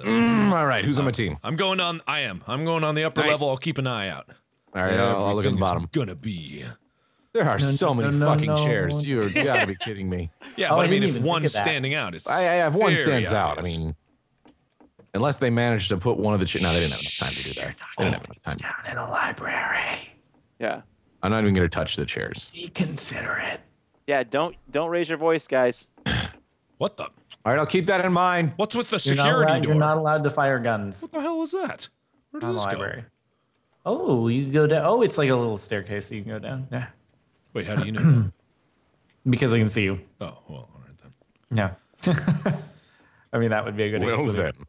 All right, who's on my team? I'm going on the upper level. I'll keep an eye out. All right, I'll look at the bottom. Gonna be. There are so many fucking chairs. You gotta be kidding me. Yeah, but I mean, if one's standing out, it's. If one stands out, I mean, unless they managed to put one of the chairs. No, they didn't have enough time to do that. They didn't have enough time. Down in the library. Yeah. I'm not even gonna touch the chairs. Be considerate. Yeah, don't raise your voice, guys. What the? All right, I'll keep that in mind. What's with the security door? You're not allowed to fire guns. What the hell was that? Where did this go? Oh, you go down. Oh, it's like a little staircase so you can go down. Yeah. Wait, how do you know that? Because I can see you. Oh, well, all right then. Yeah. I mean, that would be a good explanation.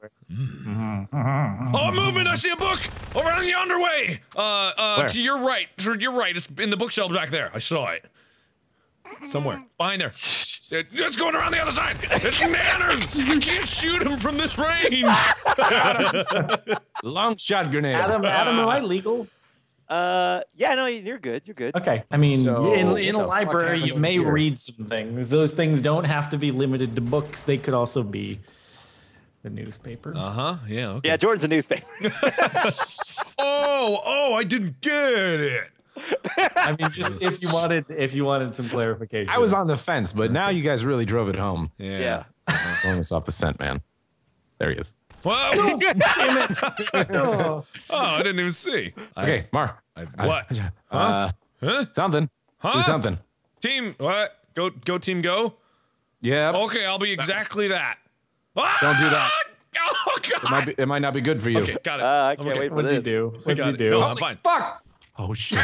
Oh, movement! I see a book over on yonder way. To your right. To your right. It's in the bookshelf back there. I saw it. Somewhere. Behind there. It's going around the other side. It's Nanners. I can't shoot him from this range. Long shot grenade. Adam, am I legal? Yeah, no, you're good. You're good. Okay. I mean, so, in a library, you may read some things. Those things don't have to be limited to books. They could also be the newspaper. Uh-huh. Yeah. Okay. Yeah, Jordan's a newspaper. I didn't get it. I mean, just if you wanted some clarification. I was on the fence, but now you guys really drove it home. Yeah. I'm throwing us off the scent, man. There he is. Whoa! Damn it. I didn't even see. Okay, Mar. What? Huh? Something. Huh? Do something. Team. What? Go team go? Yeah. Okay, I'll be exactly that. Don't do that. Oh, God. It might not be good for you. Okay, got it. I can't wait for this. What do you do? No, I'm fine. Fuck! Oh shit!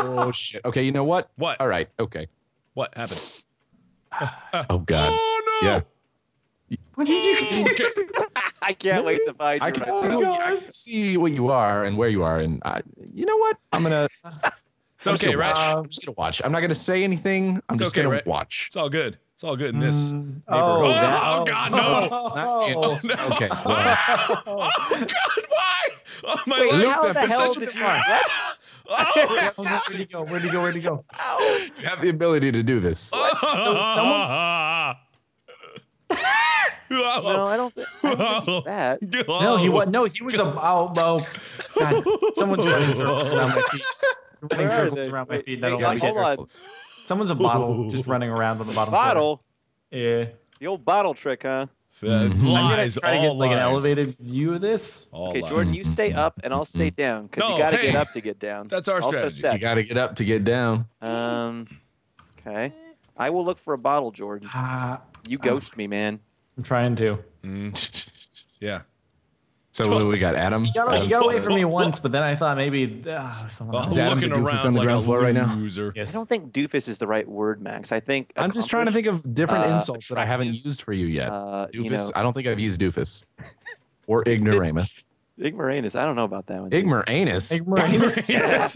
Oh shit! Okay, you know what? What? All right. Okay. What happened? Oh god! Oh no! Yeah. What did you do? I can't wait to find you. I can see what you are and where you are, and you know what? I'm gonna. It's okay, Ratch. I'm just gonna watch. I'm not gonna say anything. I'm just gonna watch. It's all good. It's all good in this neighborhood. Oh god, no! Oh, no. Okay. Oh god, why? Oh my god! How the hell did you? Oh, where'd he go? You have the ability to do this. No, I don't think that. No, he was a God, someone's rings around my feet. Running circles around my feet. Hold on. Someone's a bottle just running around on the bottom. Bottle. Yeah. The old bottle trick, huh? Lies, I'm gonna try to get like an elevated view of this. Okay, Jordan, you stay up and I'll stay down because you gotta get up to get down. That's our strategy. You gotta get up to get down. Okay, I will look for a bottle, Jordan. You ghost me, man. I'm trying to. Yeah. So what do we got, Adam? You got away from me once, but then I thought maybe is Adam the doofus on the ground floor right now? Yes. I don't think doofus is the right word, Max. I think I'm just trying to think of different insults that I haven't used for you yet. Doofus. You know, I don't think I've used doofus or ignoramus. Ignoramus. I don't know about that one. Ignoramus. Ignoramus. Yeah.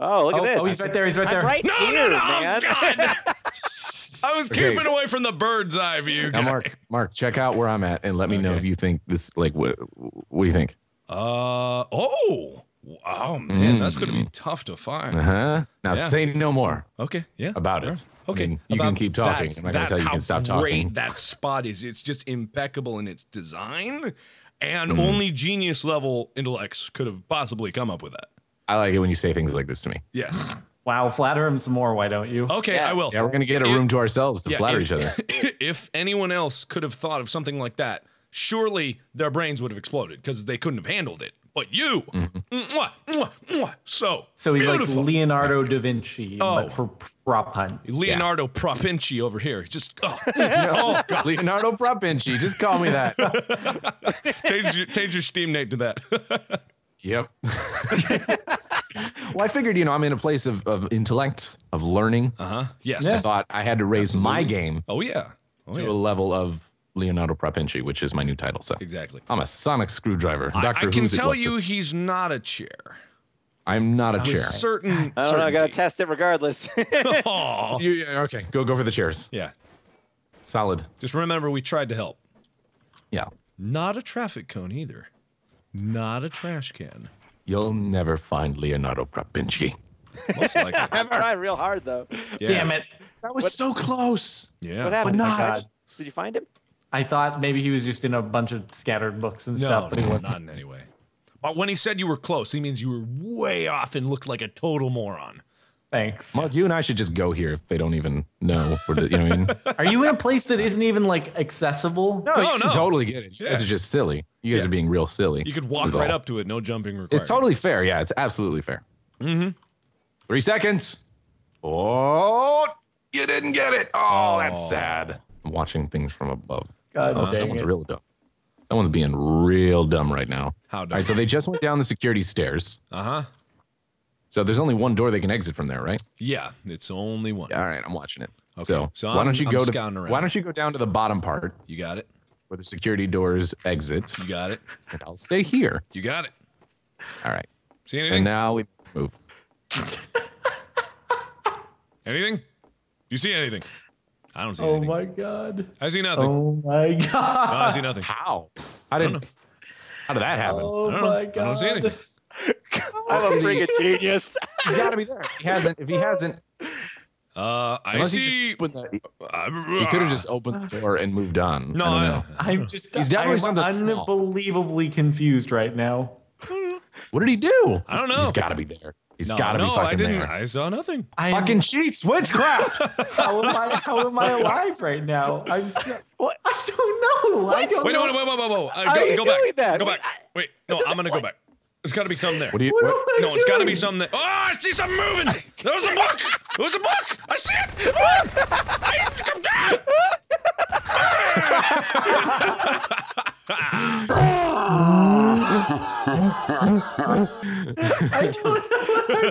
Oh, look at this. Oh, he's right there. He's right there. No, man. God. I was keeping away from the bird's eye view. Now, Mark, check out where I'm at and let me know if you think this. Like, what do you think? Oh, man, that's gonna be tough to find. Now, say no more. Okay. Yeah. About it. Okay. I mean, you can keep talking. I'm not gonna tell you can stop talking. Great that spot is. It's just impeccable in its design, and only genius level intellects could have possibly come up with that. I like it when you say things like this to me. Yes. Wow, flatter him some more, why don't you? Okay, I will. Yeah, we're going to get a room to ourselves to flatter each other. If anyone else could have thought of something like that, surely their brains would have exploded because they couldn't have handled it. But you, so he's beautiful. Like Leonardo da Vinci for Prop Hunt. Leonardo Prop Vinci over here. Just God. Leonardo Prop Vinci. Just call me that. Change your Steam name to that. Yep. Well, I figured, you know, I'm in a place of intellect, of learning. Yes. Yeah. I thought I had to raise my game. To a level of Leonardo Propinci, which is my new title. So exactly. I'm a sonic screwdriver. I can tell you, he's not a chair. I'm not a chair. Certain. I don't know. I gotta test it regardless. Okay. Go for the chairs. Yeah. Solid. Just remember, we tried to help. Yeah. Not a traffic cone either. Not a trash can. You'll never find Leonardo Propinci. Most likely. I'm trying real hard, though. Yeah. Damn it. That was so close. Yeah. What happened? But not. Did you find him? I thought maybe he was just in a bunch of scattered books and stuff, but he wasn't. Not in any way. But when he said you were close, he means you were way off and looked like a total moron. Thanks. Mark, you and I should just go here if they don't even know. Or do, you know what I mean? Are you in a place that isn't even, like, accessible? No, you can totally get it. You guys are just silly. You guys are being real silly. You could walk right up to it. No jumping required. It's totally fair. Yeah, it's absolutely fair. Mm-hmm. 3 seconds. Oh, you didn't get it. Oh, that's sad. I'm watching things from above. God dang someone's real dumb. Someone's being real dumb right now. How dumb? All right, so they just went down the security stairs. Uh-huh. So there's only one door they can exit from there, right? Yeah, it's only one. All right, I'm watching it. Okay. So why don't you go down to the bottom part? You got it. Where the security doors exit. You got it. And I'll stay here. You got it. All right. See anything? And now we move. Anything? Do you see anything? I don't see anything. Oh my god. I see nothing. Oh my god. No, I see nothing. How? How did that happen? Oh my god. I don't see anything. I'm a freaking genius. He's got to be there. He hasn't. If he hasn't, I see. He could have just opened the door and moved on. No, I don't know. I'm unbelievably confused right now. What did he do? I don't know. He's got to be there. He's got to be fucking there. I saw nothing. Fucking cheats, witchcraft. How am I alive right now? What? I don't know. Wait, whoa. Go back. Wait, no, I'm gonna go back. There's got to be something there. It's got to be something there. Oh, I see something moving. There was a book. There was a book. I see it. I have to come down. I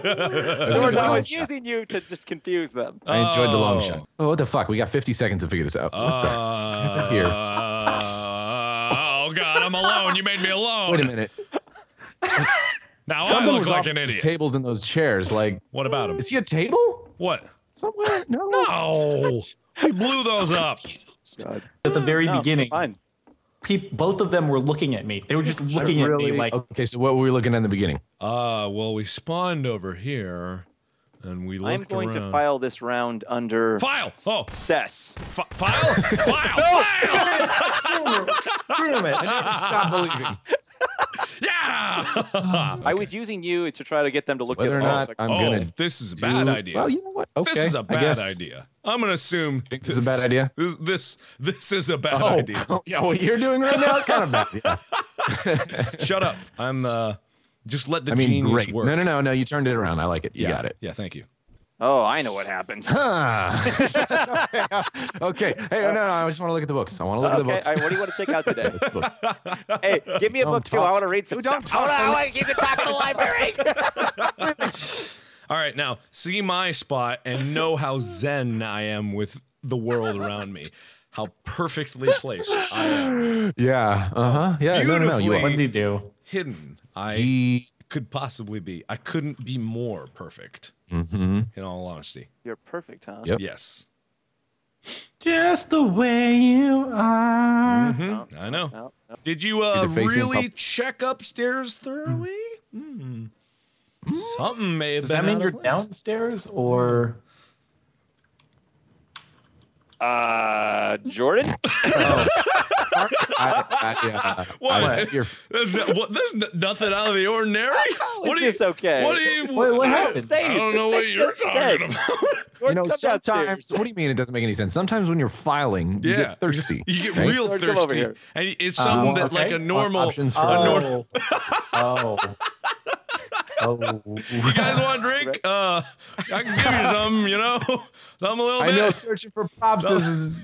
don't know. I was using you to just confuse them. I enjoyed the long shot. Oh, what the fuck? We got 50 seconds to figure this out. What the here. Oh, God, I'm alone. You made me alone. Wait a minute. Now someone was like an idiot. Tables in those chairs, like what about him? Is he a table? What? Somewhere? No. We blew those up. God. At the very beginning, both of them were looking at me. They were just looking at me like. Okay, so what were we looking at in the beginning? Well, we spawned over here, and we looked. I'm going to file this round under file. Oh, cess. File. File. Damn it! I never stop believing. Yeah! Okay. I was using you to try to get them to look at us. Oh, this is a bad idea. Well, you know what? Okay, this is a bad idea. I'm gonna assume this is a bad idea. This is a bad idea. Yeah, what you're doing right now, kind of bad. Yeah. Shut up. I'm just let the genius work. No. You turned it around. I like it. You got it. Yeah, thank you. Oh, I know what happened. Huh. Okay. Hey, no. I just want to look at the books. I want to look at the books. All right, what do you want to check out today? Hey, give me a book too. I want to read some stuff. Hold on, wait, you can talk in the library. All right, now see my spot and know how zen I am with the world around me. How perfectly placed I am. Yeah. Yeah. Beautifully hidden. I could possibly be. I couldn't be more perfect. Mm-hmm. In all honesty. You're perfect, huh? Yep. Yes. Just the way you are. Mm-hmm. I know. No. Did you really check upstairs thoroughly? Mm-hmm. Something may have been. Does that mean you're downstairs or? Jordan? Oh. There's nothing out of the ordinary. I don't know what you're talking about. You know, sometimes. What do you mean? It doesn't make any sense. Sometimes when you're filing, you get thirsty. You get real thirsty, and it's something that like a normal. Options for you guys want a drink? I can give you some, you know? Some a little bit. I know searching for props is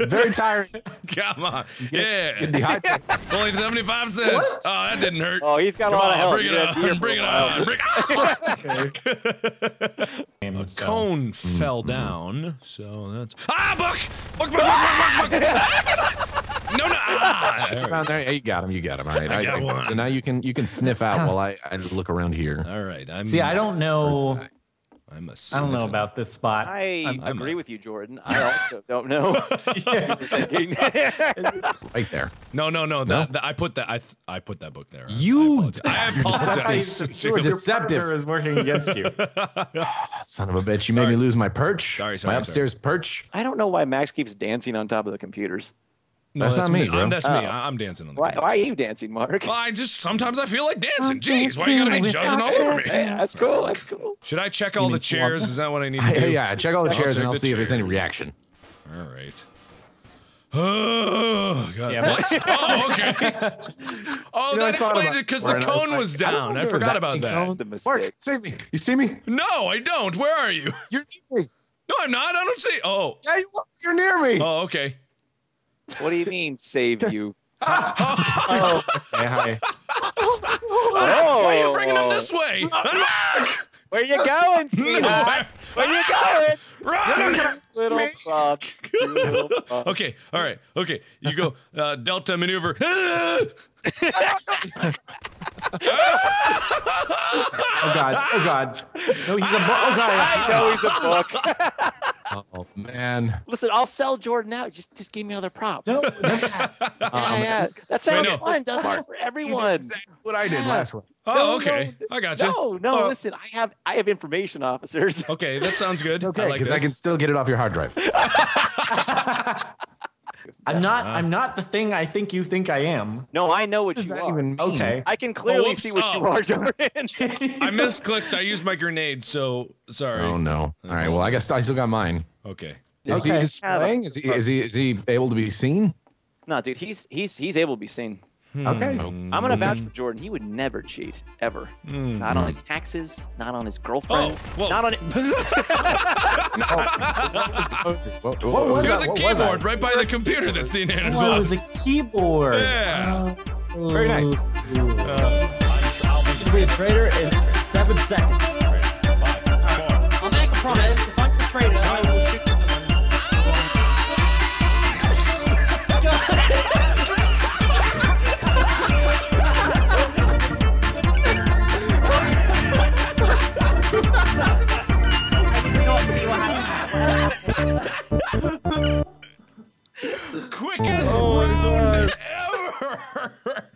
very tiring. Come on. Get dehydrated. Only 75 cents. What? Oh, that didn't hurt. Oh, he's got a lot of help. Bring it on. A cone fell down, so that's... Ah, book! No. There you got him. All right. So now you can sniff out while I look around here. All right. I don't know. I don't know about this spot. I agree with you, Jordan. I also don't know. Right there. No. I put that book there. I apologize. Your partner is working against you. Son of a bitch! You made me lose my perch. Sorry. My upstairs perch. I don't know why Max keeps dancing on top of the computers. No, that's not me, bro. That's me. I'm dancing on the couch. Why are you dancing, Mark? Well, I just sometimes I feel like dancing. Jeez, why you gotta be judging all over me? Yeah, that's cool. That's cool. Should I check all the chairs? Is that what I need to do? Yeah, check all the chairs and I'll see if there's any reaction. All right. Oh, God. Yeah, oh, okay. Oh, you know, that explains it because the cone was down. I forgot about that. Mark, save me. You see me? No, I don't. Where are you? You're near me. No, I'm not. I don't see. Oh. Yeah, you're near me. Oh, okay. What do you mean, save you? Oh. Hey, hi. Oh. Why are you bringing him this way? Where you going, sweetheart? Where you going? Run! Little fuck. Okay, all right. Okay, you go. Delta maneuver. Oh, God. Oh, God. No, he's a book. Oh, God. I know he's a book. Oh, man. Listen, I'll sell Jordan out. Just give me another prop. No. Yeah. That sounds fun, doesn't it? For everyone. Exactly what I did last one. Oh, okay. No, I got you. No, listen. I have information officers. Okay, that sounds good. It's okay, because I can still get it off your hard drive. I'm not the thing I think you think I am. No, I know what you are. Even okay. I can clearly see what you are, Jordan. I misclicked. I used my grenade, so sorry. Oh no. All right. Well, I guess I still got mine. Okay. Is he displaying? Is he able to be seen? No, dude. He's able to be seen. Okay. I'm gonna vouch for Jordan. He would never cheat, ever. Not on his taxes, not on his girlfriend, not on it. There was a keyboard right by the computer that's seen here as well. It was a keyboard. Yeah. Very nice. I'll be a traitor in 7 seconds. I'll make a promise. If I'm a traitor, I will shoot someone. Quick as